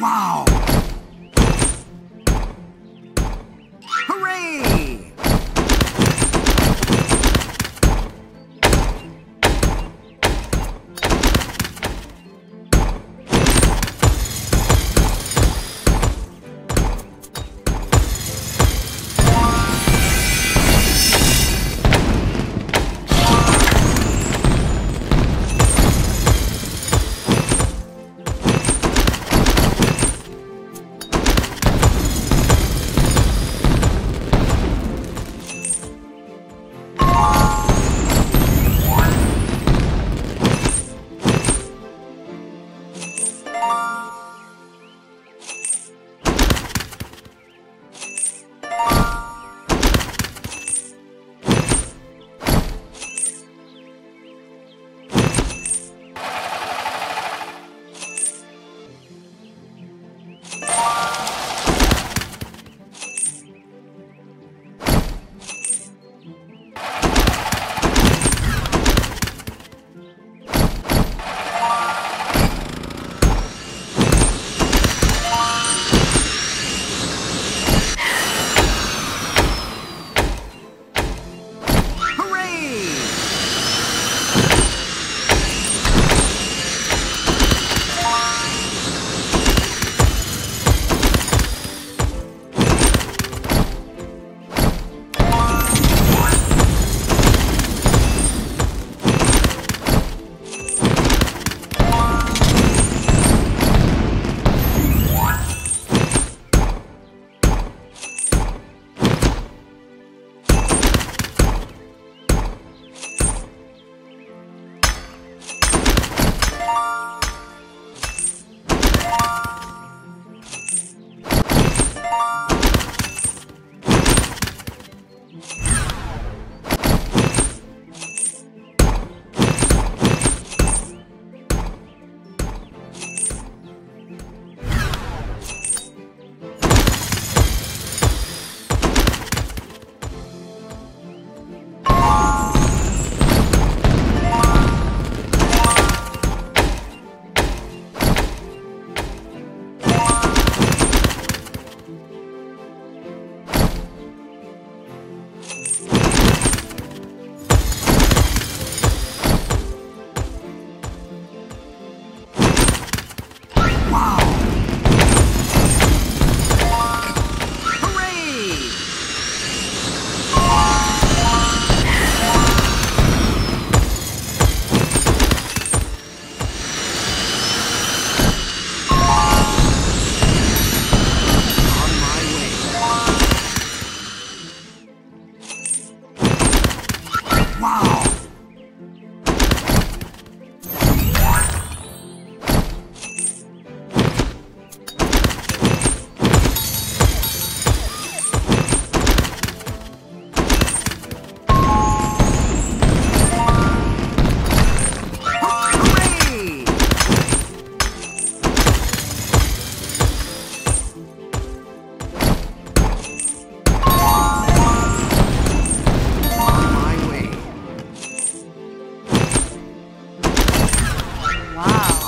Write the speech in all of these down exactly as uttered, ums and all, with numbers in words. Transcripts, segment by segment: Wow! Hooray!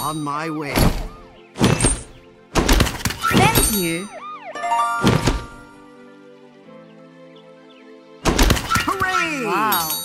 On my way. Thank you. Hooray! Wow.